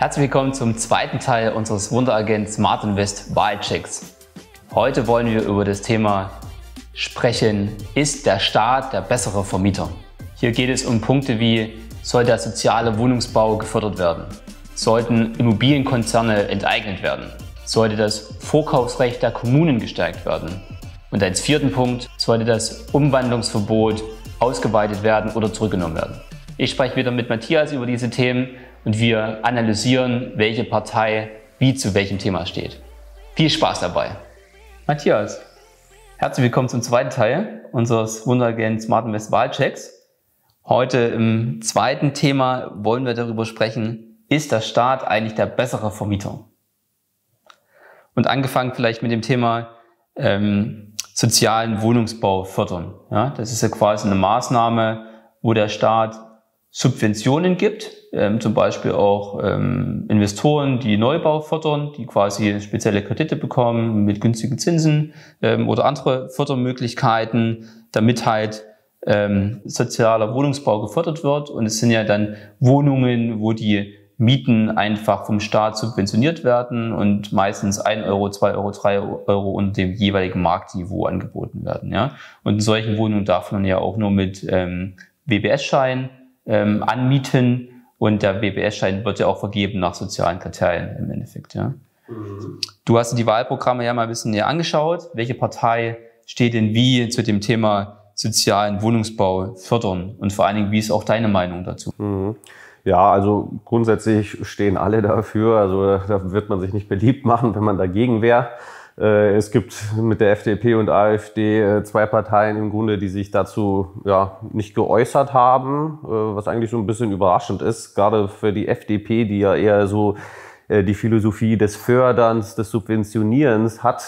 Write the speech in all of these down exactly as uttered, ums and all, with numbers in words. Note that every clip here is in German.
Herzlich willkommen zum zweiten Teil unseres WunderAgent SmartInvest Wahlchecks. Heute wollen wir über das Thema sprechen, ist der Staat der bessere Vermieter? Hier geht es um Punkte wie, soll der soziale Wohnungsbau gefördert werden? Sollten Immobilienkonzerne enteignet werden? Sollte das Vorkaufsrecht der Kommunen gestärkt werden? Und als vierten Punkt, sollte das Umwandlungsverbot ausgeweitet werden oder zurückgenommen werden? Ich spreche wieder mit Matthias über diese Themen. Und wir analysieren, welche Partei wie zu welchem Thema steht. Viel Spaß dabei! Matthias, herzlich willkommen zum zweiten Teil unseres WunderAgent SmartInvest Wahlchecks. Heute im zweiten Thema wollen wir darüber sprechen, ist der Staat eigentlich der bessere Vermieter? Und angefangen vielleicht mit dem Thema ähm, sozialen Wohnungsbau fördern. Ja, das ist ja quasi eine Maßnahme, wo der Staat Subventionen gibt, ähm, zum Beispiel auch ähm, Investoren, die Neubau fördern, die quasi spezielle Kredite bekommen mit günstigen Zinsen ähm, oder andere Fördermöglichkeiten, damit halt ähm, sozialer Wohnungsbau gefördert wird. Und es sind ja dann Wohnungen, wo die Mieten einfach vom Staat subventioniert werden und meistens ein Euro, zwei Euro, drei Euro unter dem jeweiligen Marktniveau angeboten werden. Ja? Und in solchen Wohnungen darf man ja auch nur mit ähm, W B S-Schein Ähm, anmieten, und der W B S-Schein wird ja auch vergeben nach sozialen Kriterien im Endeffekt. Ja. Mhm. Du hast die Wahlprogramme ja mal ein bisschen näher angeschaut. Welche Partei steht denn wie zu dem Thema sozialen Wohnungsbau fördern? Und vor allen Dingen, wie ist auch deine Meinung dazu? Mhm. Ja, also grundsätzlich stehen alle dafür. Also da wird man sich nicht beliebt machen, wenn man dagegen wäre. Es gibt mit der F D P und A f D zwei Parteien im Grunde, die sich dazu ja nicht geäußert haben, was eigentlich so ein bisschen überraschend ist, gerade für die F D P, die ja eher so die Philosophie des Förderns, des Subventionierens hat,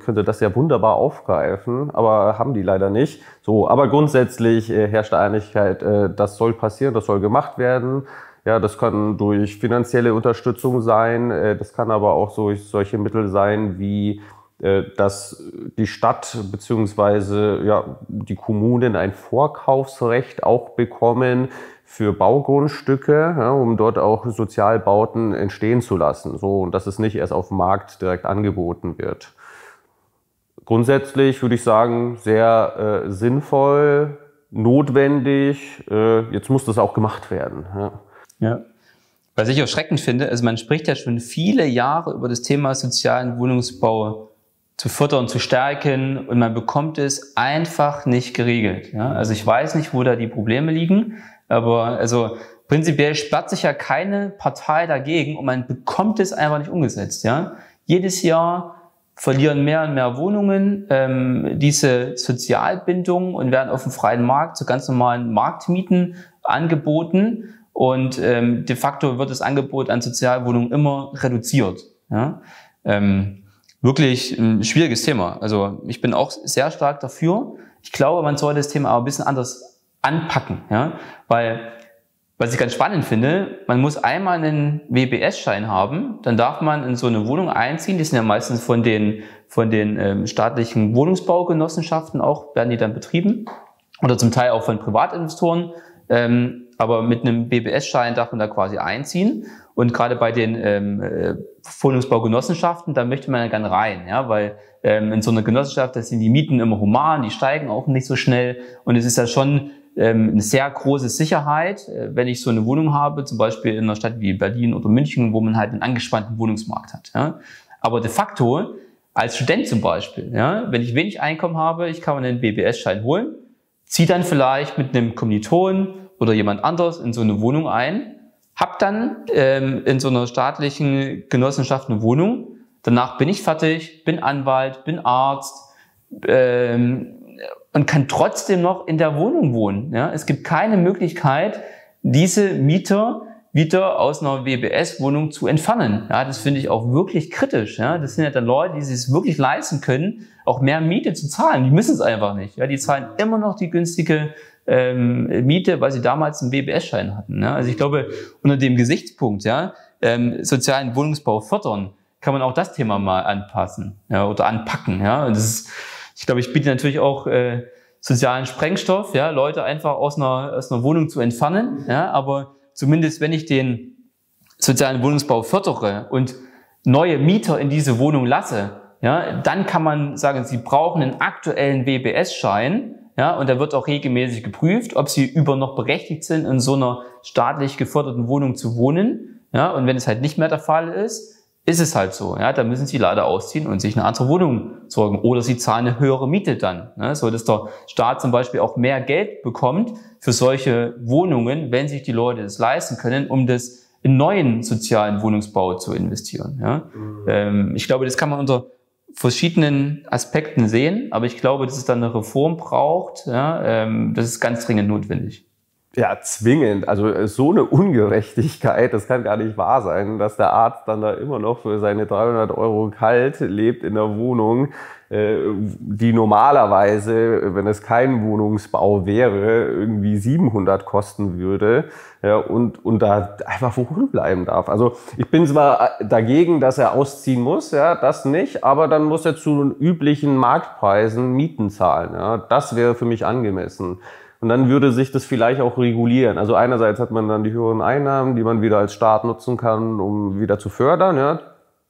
könnte das ja wunderbar aufgreifen, aber haben die leider nicht. So, aber grundsätzlich herrscht Einigkeit, das soll passieren, das soll gemacht werden. Ja, das kann durch finanzielle Unterstützung sein, das kann aber auch so, solche Mittel sein wie, dass die Stadt bzw. ja, die Kommunen ein Vorkaufsrecht auch bekommen für Baugrundstücke, ja, um dort auch Sozialbauten entstehen zu lassen, so, und dass es nicht erst auf dem Markt direkt angeboten wird. Grundsätzlich würde ich sagen, sehr äh, sinnvoll, notwendig, äh, jetzt muss das auch gemacht werden. Ja. Ja. Was ich erschreckend finde, also man spricht ja schon viele Jahre über das Thema sozialen Wohnungsbau zu fördern, zu stärken, und man bekommt es einfach nicht geregelt. Ja? Also ich weiß nicht, wo da die Probleme liegen, aber also prinzipiell sperrt sich ja keine Partei dagegen und man bekommt es einfach nicht umgesetzt. Ja? Jedes Jahr verlieren mehr und mehr Wohnungen ähm, diese Sozialbindung und werden auf dem freien Markt zu ganz normalen Marktmieten angeboten. Und ähm, de facto wird das Angebot an Sozialwohnungen immer reduziert. Ja? Ähm, wirklich ein schwieriges Thema. Also ich bin auch sehr stark dafür. Ich glaube, man sollte das Thema aber ein bisschen anders anpacken. Ja? Weil, was ich ganz spannend finde, man muss einmal einen W B S-Schein haben, dann darf man in so eine Wohnung einziehen. Die sind ja meistens von den, von den ähm, staatlichen Wohnungsbaugenossenschaften auch, werden die dann betrieben. Oder zum Teil auch von Privatinvestoren. Ähm, Aber mit einem W B S-Schein darf man da quasi einziehen. Und gerade bei den ähm, Wohnungsbaugenossenschaften, da möchte man ja gerne rein. Ja? Weil ähm, in so einer Genossenschaft, da sind die Mieten immer human, die steigen auch nicht so schnell. Und es ist ja schon ähm, eine sehr große Sicherheit, wenn ich so eine Wohnung habe, zum Beispiel in einer Stadt wie Berlin oder München, wo man halt einen angespannten Wohnungsmarkt hat. Ja? Aber de facto, als Student zum Beispiel, ja? Wenn ich wenig Einkommen habe, ich kann mir einen W B S-Schein holen, ziehe dann vielleicht mit einem Kommiliton oder jemand anders in so eine Wohnung ein, hab dann ähm, in so einer staatlichen Genossenschaft eine Wohnung, danach bin ich fertig, bin Anwalt, bin Arzt ähm, und kann trotzdem noch in der Wohnung wohnen. Ja? Es gibt keine Möglichkeit, diese Mieter wieder aus einer W B S-Wohnung zu entfernen. Ja, das finde ich auch wirklich kritisch. Ja? Das sind ja dann Leute, die sich es wirklich leisten können, auch mehr Miete zu zahlen. Die müssen es einfach nicht. Ja? Die zahlen immer noch die günstige Ähm, Miete, weil sie damals einen W B S-Schein hatten. Ne? Also ich glaube, unter dem Gesichtspunkt, ja, ähm, sozialen Wohnungsbau fördern, kann man auch das Thema mal anpassen, ja, oder anpacken. Ja? Und das ist, ich glaube, ich biete natürlich auch äh, sozialen Sprengstoff, ja, Leute einfach aus einer, aus einer Wohnung zu entfernen. Ja? Aber zumindest, wenn ich den sozialen Wohnungsbau fördere und neue Mieter in diese Wohnung lasse, ja, dann kann man sagen, sie brauchen einen aktuellen W B S-Schein, ja, und da wird auch regelmäßig geprüft, ob sie über noch berechtigt sind, in so einer staatlich geförderten Wohnung zu wohnen, ja, und wenn es halt nicht mehr der Fall ist, ist es halt so, ja, da müssen sie leider ausziehen und sich eine andere Wohnung sorgen oder sie zahlen eine höhere Miete dann, ne, so dass der Staat zum Beispiel auch mehr Geld bekommt für solche Wohnungen, wenn sich die Leute das leisten können, um das in neuen sozialen Wohnungsbau zu investieren, ja. Mhm. Ähm, ich glaube, das kann man unter verschiedenen Aspekten sehen, aber ich glaube, dass es dann eine Reform braucht, ja, ähm, das ist ganz dringend notwendig. Ja, zwingend. Also so eine Ungerechtigkeit, das kann gar nicht wahr sein, dass der Arzt dann da immer noch für seine dreihundert Euro kalt lebt in der Wohnung, die normalerweise, wenn es kein Wohnungsbau wäre, irgendwie siebenhundert kosten würde, ja, und, und da einfach wohnen bleiben darf. Also ich bin zwar dagegen, dass er ausziehen muss, ja, das nicht, aber dann muss er zu den üblichen Marktpreisen Mieten zahlen. Ja. Das wäre für mich angemessen. Und dann würde sich das vielleicht auch regulieren. Also einerseits hat man dann die höheren Einnahmen, die man wieder als Staat nutzen kann, um wieder zu fördern. Ja.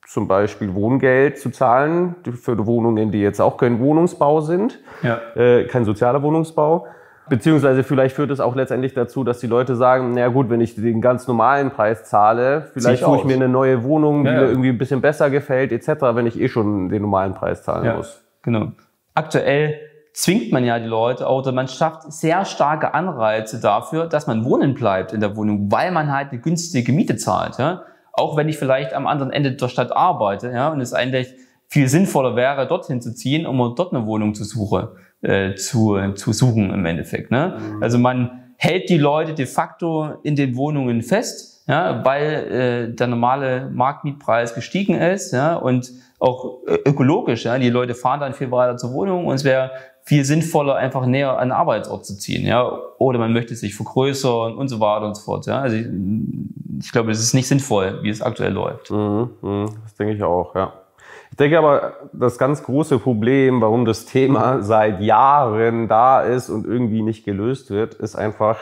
Zum Beispiel Wohngeld zu zahlen für Wohnungen, die jetzt auch kein Wohnungsbau sind, ja. äh, kein sozialer Wohnungsbau. Beziehungsweise vielleicht führt es auch letztendlich dazu, dass die Leute sagen, na gut, wenn ich den ganz normalen Preis zahle, vielleicht tue ich mir eine neue Wohnung, die ja, ja. mir irgendwie ein bisschen besser gefällt et cetera, wenn ich eh schon den normalen Preis zahlen ja, muss. Genau. Aktuell zwingt man ja die Leute oder man schafft sehr starke Anreize dafür, dass man wohnen bleibt in der Wohnung, weil man halt eine günstige Miete zahlt. Ja? Auch wenn ich vielleicht am anderen Ende der Stadt arbeite, ja, und es eigentlich viel sinnvoller wäre, dorthin zu ziehen, um dort eine Wohnung zu, suche, äh, zu, zu suchen im Endeffekt. Ne? Mhm. Also man hält die Leute de facto in den Wohnungen fest, ja, weil äh, der normale Marktmietpreis gestiegen ist, ja, und auch ökologisch. Ja? Die Leute fahren dann viel weiter zur Wohnung und es wäre viel sinnvoller, einfach näher an den Arbeitsort zu ziehen, ja, oder man möchte sich vergrößern und so weiter und so fort, ja, also ich, ich glaube, das ist nicht sinnvoll, wie es aktuell läuft. Mhm, das denke ich auch, ja. Ich denke aber, das ganz große Problem, warum das Thema seit Jahren da ist und irgendwie nicht gelöst wird, ist einfach,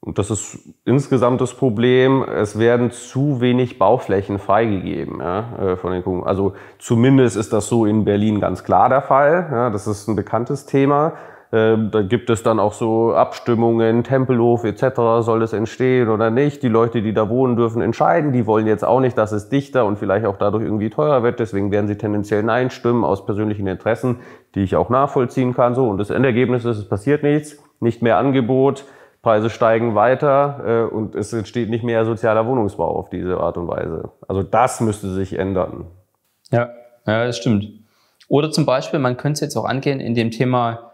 und das ist insgesamt das Problem, es werden zu wenig Bauflächen freigegeben, ja, von den Kommunen. Also zumindest ist das so in Berlin ganz klar der Fall. Ja, das ist ein bekanntes Thema. Ähm, da gibt es dann auch so Abstimmungen, Tempelhof et cetera, soll es entstehen oder nicht. Die Leute, die da wohnen, dürfen entscheiden. Die wollen jetzt auch nicht, dass es dichter und vielleicht auch dadurch irgendwie teurer wird. Deswegen werden sie tendenziell Nein stimmen aus persönlichen Interessen, die ich auch nachvollziehen kann. So, und das Endergebnis ist, es passiert nichts, nicht mehr Angebot. Preise steigen weiter äh, und es entsteht nicht mehr sozialer Wohnungsbau auf diese Art und Weise. Also das müsste sich ändern. Ja, ja, das stimmt. Oder zum Beispiel, man könnte es jetzt auch angehen in dem Thema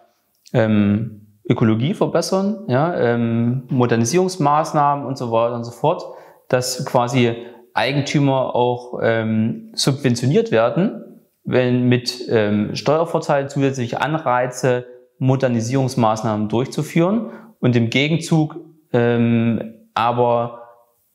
ähm, Ökologie verbessern, ja, ähm, Modernisierungsmaßnahmen und so weiter und so fort, dass quasi Eigentümer auch ähm, subventioniert werden, wenn mit ähm, Steuervorteilen zusätzliche Anreize, Modernisierungsmaßnahmen durchzuführen. Und im Gegenzug ähm, aber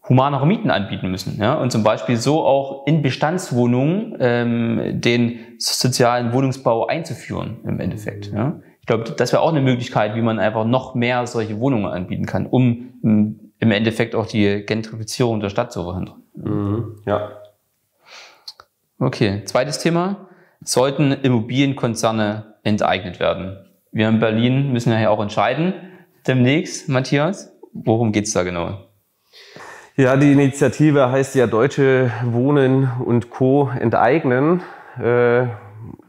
humanere Mieten anbieten müssen. Ja? Und zum Beispiel so auch in Bestandswohnungen ähm, den sozialen Wohnungsbau einzuführen im Endeffekt. Ja? Ich glaube, das wäre auch eine Möglichkeit, wie man einfach noch mehr solche Wohnungen anbieten kann, um m, im Endeffekt auch die Gentrifizierung der Stadt zu verhindern. Mhm, ja. Okay, zweites Thema. Sollten Immobilienkonzerne enteignet werden? Wir in Berlin müssen ja hier auch entscheiden. Demnächst, Matthias, worum geht es da genau? Ja, die Initiative heißt ja Deutsche Wohnen und Co. enteignen. Äh,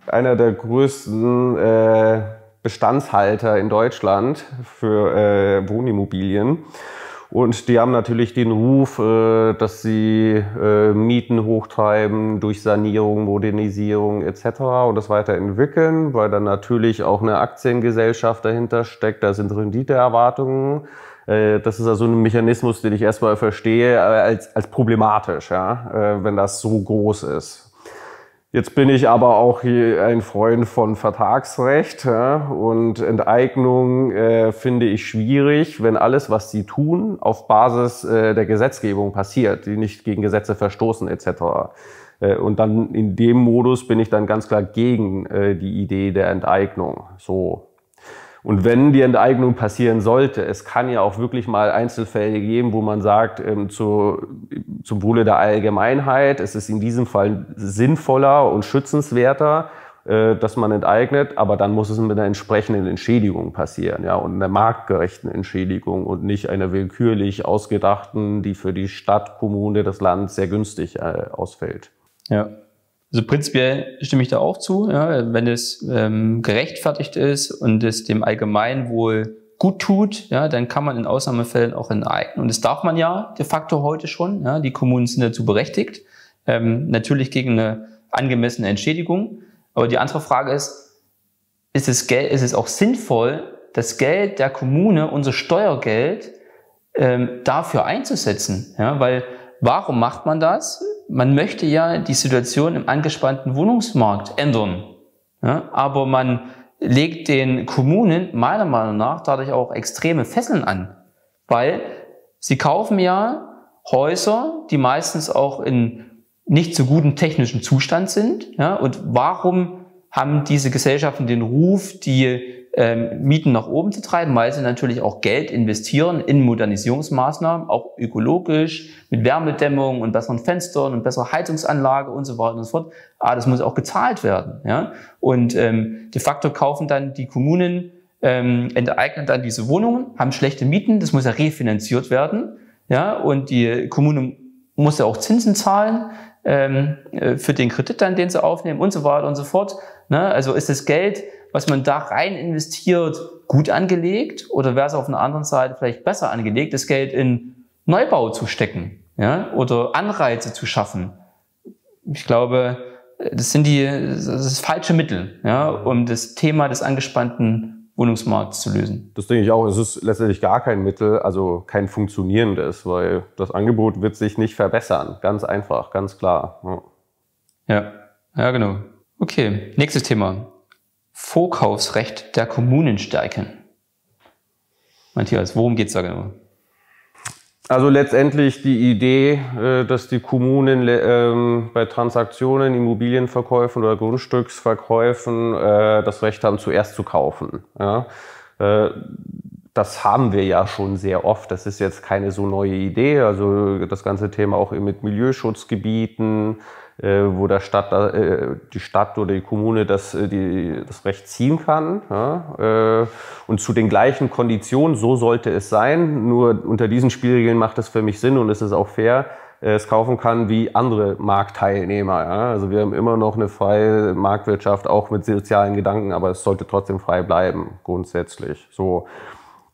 einer der größten äh, Bestandshalter in Deutschland für äh, Wohnimmobilien. Und die haben natürlich den Ruf, äh, dass sie äh, Mieten hochtreiben durch Sanierung, Modernisierung et cetera und das weiterentwickeln, weil dann natürlich auch eine Aktiengesellschaft dahinter steckt, da sind Renditeerwartungen. Äh, das ist also ein Mechanismus, den ich erstmal verstehe als, als problematisch, ja, äh, wenn das so groß ist. Jetzt bin ich aber auch ein Freund von Vertragsrecht, ja, und Enteignung äh, finde ich schwierig, wenn alles, was sie tun, auf Basis äh, der Gesetzgebung passiert, die nicht gegen Gesetze verstoßen et cetera. Äh, und dann in dem Modus bin ich dann ganz klar gegen äh, die Idee der Enteignung. So. Und wenn die Enteignung passieren sollte, es kann ja auch wirklich mal Einzelfälle geben, wo man sagt, ähm, zu, zum Wohle der Allgemeinheit, es ist in diesem Fall sinnvoller und schützenswerter, äh, dass man enteignet, aber dann muss es mit einer entsprechenden Entschädigung passieren, ja, und einer marktgerechten Entschädigung und nicht einer willkürlich ausgedachten, die für die Stadt, Kommune, das Land sehr günstig äh, ausfällt. Ja. Also prinzipiell stimme ich da auch zu, ja, wenn es ähm, gerechtfertigt ist und es dem Allgemeinwohl gut tut, ja, dann kann man in Ausnahmefällen auch enteignen. Und das darf man ja de facto heute schon, ja, die Kommunen sind dazu berechtigt, ähm, natürlich gegen eine angemessene Entschädigung. Aber die andere Frage ist, ist es, Geld, ist es auch sinnvoll, das Geld der Kommune, unser Steuergeld, ähm, dafür einzusetzen? Ja, weil warum macht man das? Man möchte ja die Situation im angespannten Wohnungsmarkt ändern, ja, aber man legt den Kommunen meiner Meinung nach dadurch auch extreme Fesseln an, weil sie kaufen ja Häuser, die meistens auch in nicht so gutem technischen Zustand sind, ja, und warum haben diese Gesellschaften den Ruf, die ähm, Mieten nach oben zu treiben, weil sie natürlich auch Geld investieren in Modernisierungsmaßnahmen, auch ökologisch, mit Wärmedämmung und besseren Fenstern und besserer Heizungsanlage und so weiter und so fort. Aber das muss auch gezahlt werden. Ja? Und ähm, de facto kaufen dann die Kommunen, ähm, enteignen dann diese Wohnungen, haben schlechte Mieten, das muss ja refinanziert werden. Ja? Und die Kommune muss ja auch Zinsen zahlen ähm, für den Kredit dann, den sie aufnehmen und so weiter und so fort. Ne? Also ist das Geld, was man da rein investiert, gut angelegt, oder wäre es auf einer anderen Seite vielleicht besser angelegt, das Geld in Neubau zu stecken, ja, oder Anreize zu schaffen? Ich glaube, das sind die, das ist das falsche Mittel, ja, um das Thema des angespannten Wohnungsmarkts zu lösen. Das denke ich auch. Es ist letztendlich gar kein Mittel, also kein funktionierendes, weil das Angebot wird sich nicht verbessern. Ganz einfach, ganz klar. Ja, ja, ja, genau. Okay, nächstes Thema. Vorkaufsrecht der Kommunen stärken. Matthias, worum geht es da genau? Also letztendlich die Idee, dass die Kommunen bei Transaktionen, Immobilienverkäufen oder Grundstücksverkäufen das Recht haben, zuerst zu kaufen. Das haben wir ja schon sehr oft. Das ist jetzt keine so neue Idee. Also das ganze Thema auch mit Milieuschutzgebieten, wo der Stadt, äh, die Stadt oder die Kommune das, die, das Recht ziehen kann. Ja? Und zu den gleichen Konditionen, so sollte es sein. Nur unter diesen Spielregeln macht es für mich Sinn und es ist auch fair, es kaufen kann wie andere Marktteilnehmer. Ja? Also wir haben immer noch eine freie Marktwirtschaft, auch mit sozialen Gedanken, aber es sollte trotzdem frei bleiben, grundsätzlich. So.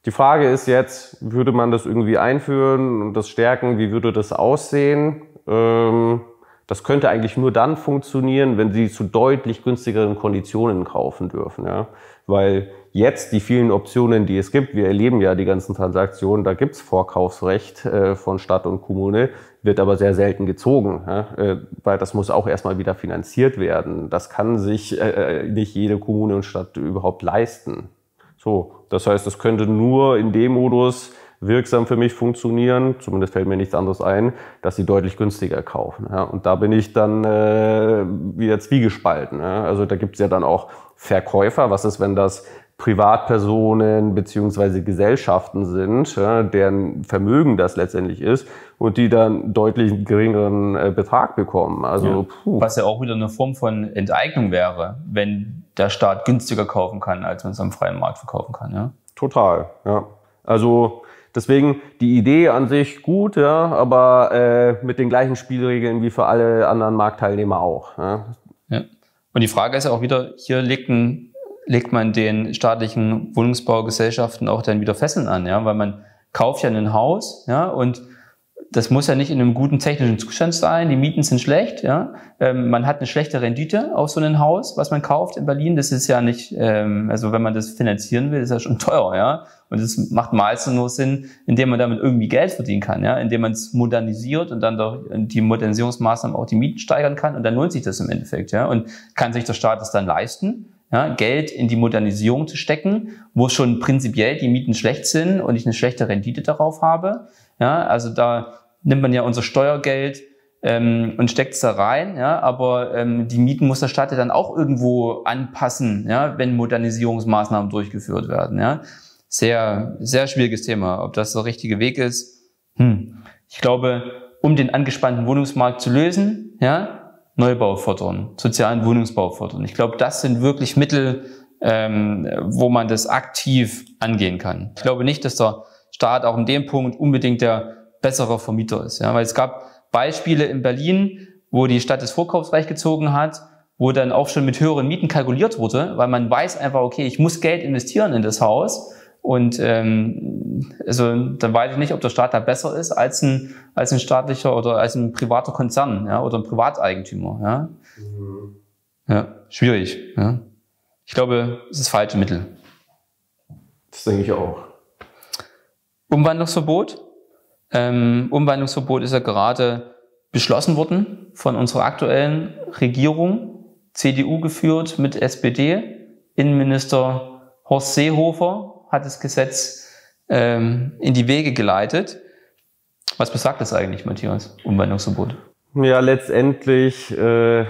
Die Frage ist jetzt, würde man das irgendwie einführen und das stärken? Wie würde das aussehen? Ähm, Das könnte eigentlich nur dann funktionieren, wenn sie zu deutlich günstigeren Konditionen kaufen dürfen. Ja? Weil jetzt die vielen Optionen, die es gibt, wir erleben ja die ganzen Transaktionen, da gibt es Vorkaufsrecht äh, von Stadt und Kommune, wird aber sehr selten gezogen, ja? äh, weil das muss auch erstmal wieder finanziert werden. Das kann sich äh, nicht jede Kommune und Stadt überhaupt leisten. So, das heißt, das könnte nur in dem Modus wirksam für mich funktionieren, zumindest fällt mir nichts anderes ein, dass sie deutlich günstiger kaufen. Ja, und da bin ich dann äh, wieder zwiegespalten. Ja. Also da gibt es ja dann auch Verkäufer. Was ist, wenn das Privatpersonen bzw. Gesellschaften sind, ja, deren Vermögen das letztendlich ist und die dann deutlich geringeren äh, Betrag bekommen? Also, ja. Puh. Was ja auch wieder eine Form von Enteignung wäre, wenn der Staat günstiger kaufen kann, als man es am freien Markt verkaufen kann. Ja? Total, ja. Also deswegen die Idee an sich gut, ja, aber äh, mit den gleichen Spielregeln wie für alle anderen Marktteilnehmer auch. Ja. Ja. Und die Frage ist ja auch wieder, hier legt, ein, legt man den staatlichen Wohnungsbaugesellschaften auch dann wieder Fesseln an, ja, weil man kauft ja ein Haus, ja, und das muss ja nicht in einem guten technischen Zustand sein, die Mieten sind schlecht, ja, ähm, man hat eine schlechte Rendite auf so ein Haus, was man kauft in Berlin, das ist ja nicht, ähm, also wenn man das finanzieren will, ist ja schon teuer, ja, und das macht meistens nur Sinn, indem man damit irgendwie Geld verdienen kann, ja, indem man es modernisiert und dann durch die Modernisierungsmaßnahmen auch die Mieten steigern kann, und dann lohnt sich das im Endeffekt, ja, und kann sich der Staat das dann leisten, ja, Geld in die Modernisierung zu stecken, wo schon prinzipiell die Mieten schlecht sind und ich eine schlechte Rendite darauf habe. Ja, also da nimmt man ja unser Steuergeld ähm, und steckt es da rein, ja, aber ähm, die Mieten muss der Stadt ja dann auch irgendwo anpassen, ja, wenn Modernisierungsmaßnahmen durchgeführt werden. Ja. Sehr, sehr schwieriges Thema, ob das der richtige Weg ist. Hm. Ich glaube, um den angespannten Wohnungsmarkt zu lösen, ja, Neubau fördern, sozialen Wohnungsbau fördern. Ich glaube, das sind wirklich Mittel, ähm, wo man das aktiv angehen kann. Ich glaube nicht, dass der Staat auch in dem Punkt unbedingt der bessere Vermieter ist. Ja? Weil es gab Beispiele in Berlin, wo die Stadt das Vorkaufsrecht gezogen hat, wo dann auch schon mit höheren Mieten kalkuliert wurde, weil man weiß einfach, okay, ich muss Geld investieren in das Haus. Und ähm, also dann weiß ich nicht, ob der Staat da besser ist als ein, als ein staatlicher oder als ein privater Konzern, ja, oder ein Privateigentümer. Ja, mhm. Ja, schwierig. Ja. Ich glaube, es ist das falsche Mittel. Das denke ich auch. Umwandlungsverbot. Ähm, Umwandlungsverbot ist ja gerade beschlossen worden von unserer aktuellen Regierung, C D U geführt mit S P D. Innenminister Horst Seehofer hat das Gesetz ähm, in die Wege geleitet. Was besagt das eigentlich, Matthias, Umwandlungsverbot? Ja, letztendlich, äh,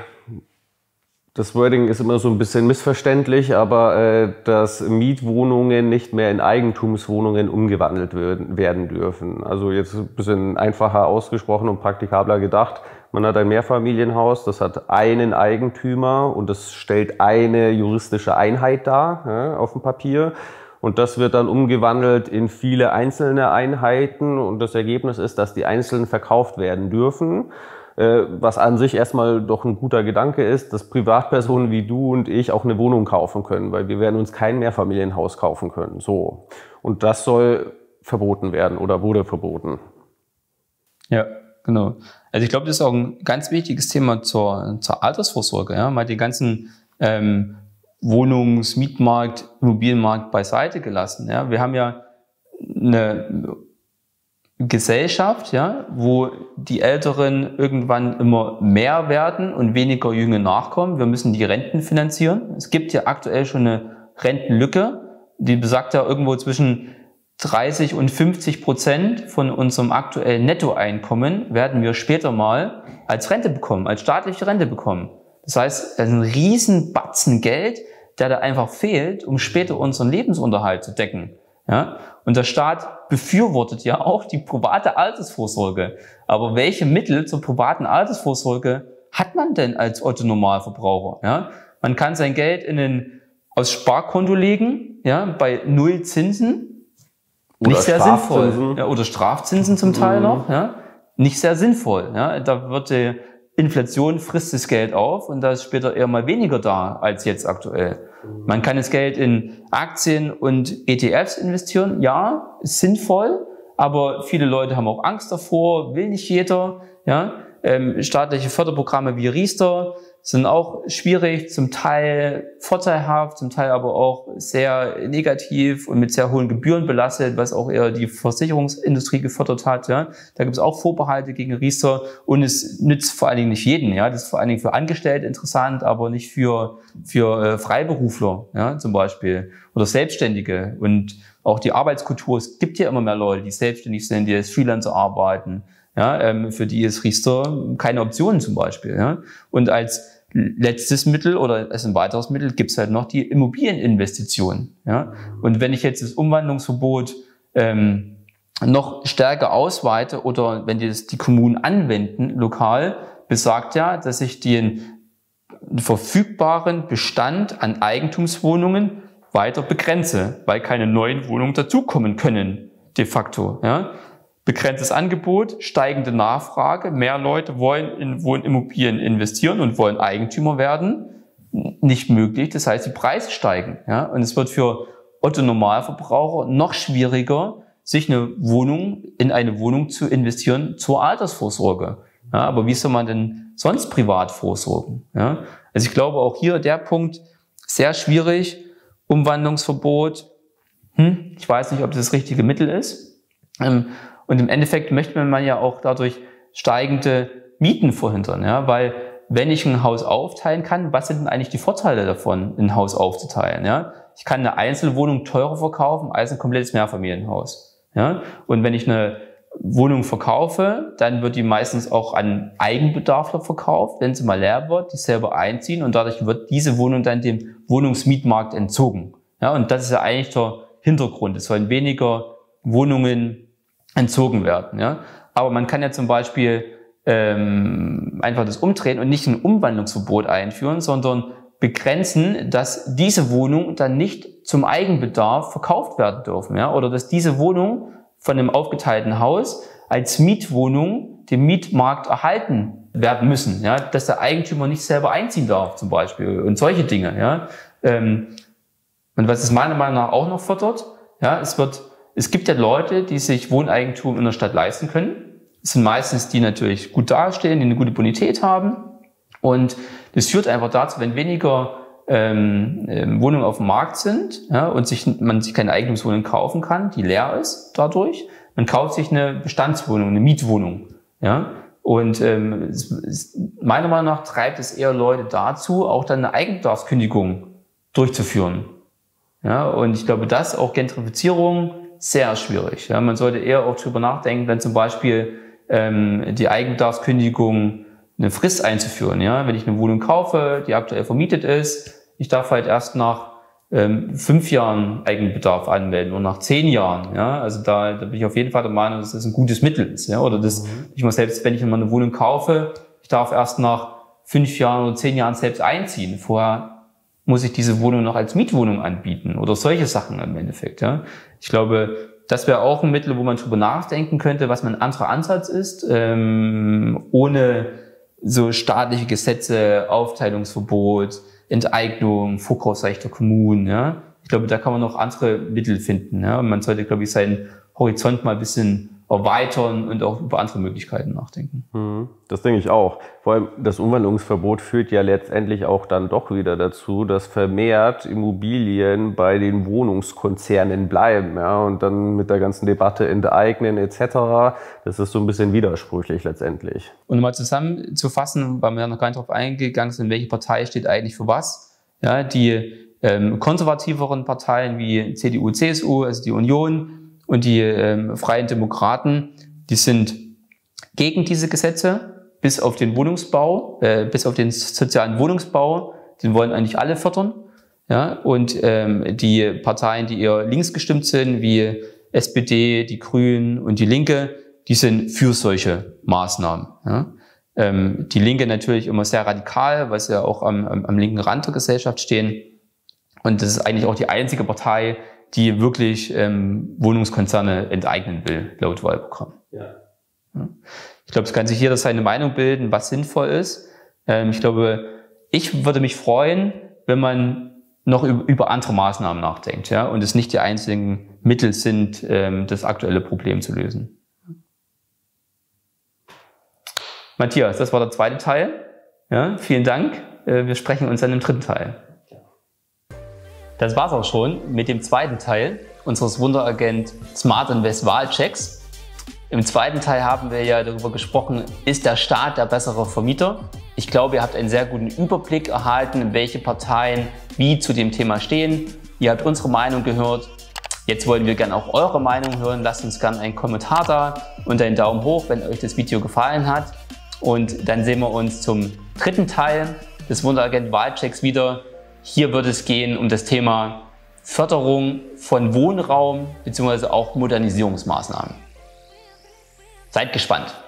das Wording ist immer so ein bisschen missverständlich, aber äh, dass Mietwohnungen nicht mehr in Eigentumswohnungen umgewandelt werden, werden dürfen. Also jetzt ein bisschen einfacher ausgesprochen und praktikabler gedacht. Man hat ein Mehrfamilienhaus, das hat einen Eigentümer und das stellt eine juristische Einheit dar, ja, auf dem Papier. Und das wird dann umgewandelt in viele einzelne Einheiten und das Ergebnis ist, dass die einzelnen verkauft werden dürfen, was an sich erstmal doch ein guter Gedanke ist, dass Privatpersonen wie du und ich auch eine Wohnung kaufen können, weil wir werden uns kein Mehrfamilienhaus kaufen können. So. Und das soll verboten werden oder wurde verboten. Ja, genau. Also ich glaube, das ist auch ein ganz wichtiges Thema zur, zur Altersvorsorge. Ja? Mal die ganzen ähm, Wohnungs-, Mietmarkt, Immobilienmarkt beiseite gelassen. Ja, wir haben ja eine Gesellschaft, ja, wo die Älteren irgendwann immer mehr werden und weniger Jünger nachkommen. Wir müssen die Renten finanzieren. Es gibt ja aktuell schon eine Rentenlücke, die besagt ja irgendwo zwischen dreißig und fünfzig Prozent von unserem aktuellen Nettoeinkommen werden wir später mal als Rente bekommen, als staatliche Rente bekommen. Das heißt, das ist ein riesen Batzen Geld, der da einfach fehlt, um später unseren Lebensunterhalt zu decken. Ja? Und der Staat befürwortet ja auch die private Altersvorsorge. Aber welche Mittel zur privaten Altersvorsorge hat man denn als Otto-Normalverbraucher? Ja? Man kann sein Geld in ein aufs Sparkonto legen, ja, bei null Zinsen. Oder nicht sehr sinnvoll. Ja, oder Strafzinsen zum Teil mhm. noch. Ja? Nicht sehr sinnvoll. Ja? Da wird die Inflation frisst das Geld auf und da ist später eher mal weniger da als jetzt aktuell. Man kann das Geld in Aktien und E T Fs investieren, ja, ist sinnvoll, aber viele Leute haben auch Angst davor, will nicht jeder. Ja, ähm, staatliche Förderprogramme wie Riester sind auch schwierig, zum Teil vorteilhaft, zum Teil aber auch sehr negativ und mit sehr hohen Gebühren belastet, was auch eher die Versicherungsindustrie gefördert hat. Ja. Da gibt es auch Vorbehalte gegen Riester und es nützt vor allen Dingen nicht jeden. Ja. Das ist vor allen Dingen für Angestellte interessant, aber nicht für, für äh, Freiberufler, ja, zum Beispiel, oder Selbstständige. Und auch die Arbeitskultur, es gibt ja immer mehr Leute, die selbstständig sind, die als Freelancer arbeiten. Ja, ähm, für die ist Riester keine Option zum Beispiel. Ja. Und als letztes Mittel oder als ein weiteres Mittel gibt es halt noch die Immobilieninvestition. Ja. Und wenn ich jetzt das Umwandlungsverbot ähm, noch stärker ausweite oder wenn die, das, die Kommunen anwenden, lokal, besagt ja, dass ich den verfügbaren Bestand an Eigentumswohnungen weiter begrenze, weil keine neuen Wohnungen dazukommen können, de facto. Ja. Begrenztes Angebot, steigende Nachfrage, mehr Leute wollen in Wohnimmobilien investieren und wollen Eigentümer werden, nicht möglich. Das heißt, die Preise steigen. Ja? Und es wird für Otto-Normalverbraucher noch schwieriger, sich eine Wohnung in eine Wohnung zu investieren zur Altersvorsorge. Ja? Aber wie soll man denn sonst privat vorsorgen? Ja? Also ich glaube auch hier der Punkt, sehr schwierig, Umwandlungsverbot. Hm? Ich weiß nicht, ob das das richtige Mittel ist. Ähm, Und im Endeffekt möchte man ja auch dadurch steigende Mieten verhindern, ja, weil wenn ich ein Haus aufteilen kann, was sind denn eigentlich die Vorteile davon, ein Haus aufzuteilen, ja? Ich kann eine Einzelwohnung teurer verkaufen als ein komplettes Mehrfamilienhaus, ja? Und wenn ich eine Wohnung verkaufe, dann wird die meistens auch an Eigenbedarfler verkauft, wenn sie mal leer wird, die selber einziehen und dadurch wird diese Wohnung dann dem Wohnungsmietmarkt entzogen. Ja, und das ist ja eigentlich der Hintergrund. Es sollen weniger Wohnungen entzogen werden. Ja. Aber man kann ja zum Beispiel ähm, einfach das umdrehen und nicht ein Umwandlungsverbot einführen, sondern begrenzen, dass diese Wohnung dann nicht zum Eigenbedarf verkauft werden dürfen. Ja. Oder dass diese Wohnung von einem aufgeteilten Haus als Mietwohnung dem Mietmarkt erhalten werden müssen, ja, dass der Eigentümer nicht selber einziehen darf zum Beispiel und solche Dinge. Ja. Und was es meiner Meinung nach auch noch fördert, ja, es wird, es gibt ja Leute, die sich Wohneigentum in der Stadt leisten können. Es sind meistens die natürlich gut dastehen, die eine gute Bonität haben und das führt einfach dazu, wenn weniger Ähm, Wohnungen auf dem Markt sind, ja, und sich, man sich keine Eigentumswohnung kaufen kann, die leer ist dadurch. Man kauft sich eine Bestandswohnung, eine Mietwohnung. Ja. Und ähm, es, es, meiner Meinung nach treibt es eher Leute dazu, auch dann eine Eigenbedarfskündigung durchzuführen. Ja. Und ich glaube, das auch Gentrifizierung sehr schwierig. Ja. Man sollte eher auch darüber nachdenken, wenn zum Beispiel ähm, die Eigenbedarfskündigung eine Frist einzuführen, ja. Wenn ich eine Wohnung kaufe, die aktuell vermietet ist, ich darf halt erst nach ähm, fünf Jahren Eigenbedarf anmelden und nach zehn Jahren, ja. Also da, da bin ich auf jeden Fall der Meinung, dass das ein gutes Mittel ist, ja. Oder dass mhm. ich mal selbst, wenn ich mal eine Wohnung kaufe, ich darf erst nach fünf Jahren oder zehn Jahren selbst einziehen. Vorher muss ich diese Wohnung noch als Mietwohnung anbieten oder solche Sachen im Endeffekt, ja. Ich glaube, das wäre auch ein Mittel, wo man drüber nachdenken könnte, was mein anderer Ansatz ist, ähm, ohne so staatliche Gesetze, Aufteilungsverbot, Enteignung, Vorkaufsrecht der Kommunen. Ja? Ich glaube, da kann man noch andere Mittel finden. Ja? Und man sollte, glaube ich, seinen Horizont mal ein bisschen erweitern und auch über andere Möglichkeiten nachdenken. Das denke ich auch. Vor allem das Umwandlungsverbot führt ja letztendlich auch dann doch wieder dazu, dass vermehrt Immobilien bei den Wohnungskonzernen bleiben. Ja? Und dann mit der ganzen Debatte enteignen et cetera. Das ist so ein bisschen widersprüchlich letztendlich. Und um mal zusammenzufassen, weil wir ja noch gar nicht darauf eingegangen sind, welche Partei steht eigentlich für was. Ja, die ähm, konservativeren Parteien wie C D U, C S U, also die Union, und die ähm, Freien Demokraten, die sind gegen diese Gesetze, bis auf den Wohnungsbau, äh, bis auf den sozialen Wohnungsbau, den wollen eigentlich alle fördern. Ja? Und ähm, die Parteien, die eher links gestimmt sind, wie S P D, die Grünen und die Linke, die sind für solche Maßnahmen. Ja? Ähm, die Linke natürlich immer sehr radikal, weil sie ja auch am, am, am linken Rand der Gesellschaft stehen. Und das ist eigentlich auch die einzige Partei, die wirklich ähm, Wohnungskonzerne enteignen will, laut Wahlprogramm. Ja. Ich glaube, es kann sich jeder seine Meinung bilden, was sinnvoll ist. Ähm, ich glaube, ich würde mich freuen, wenn man noch über, über andere Maßnahmen nachdenkt, ja, und es nicht die einzigen Mittel sind, ähm, das aktuelle Problem zu lösen. Matthias, das war der zweite Teil. Ja, vielen Dank. Äh, wir sprechen uns dann im dritten Teil. Das war's auch schon mit dem zweiten Teil unseres WunderAgent SmartInvest Wahlchecks. Im zweiten Teil haben wir ja darüber gesprochen, ist der Staat der bessere Vermieter? Ich glaube, ihr habt einen sehr guten Überblick erhalten, welche Parteien wie zu dem Thema stehen. Ihr habt unsere Meinung gehört. Jetzt wollen wir gerne auch eure Meinung hören. Lasst uns gerne einen Kommentar da und einen Daumen hoch, wenn euch das Video gefallen hat. Und dann sehen wir uns zum dritten Teil des WunderAgent Wahlchecks wieder. Hier wird es gehen um das Thema Förderung von Wohnraum bzw. auch Modernisierungsmaßnahmen. Seid gespannt!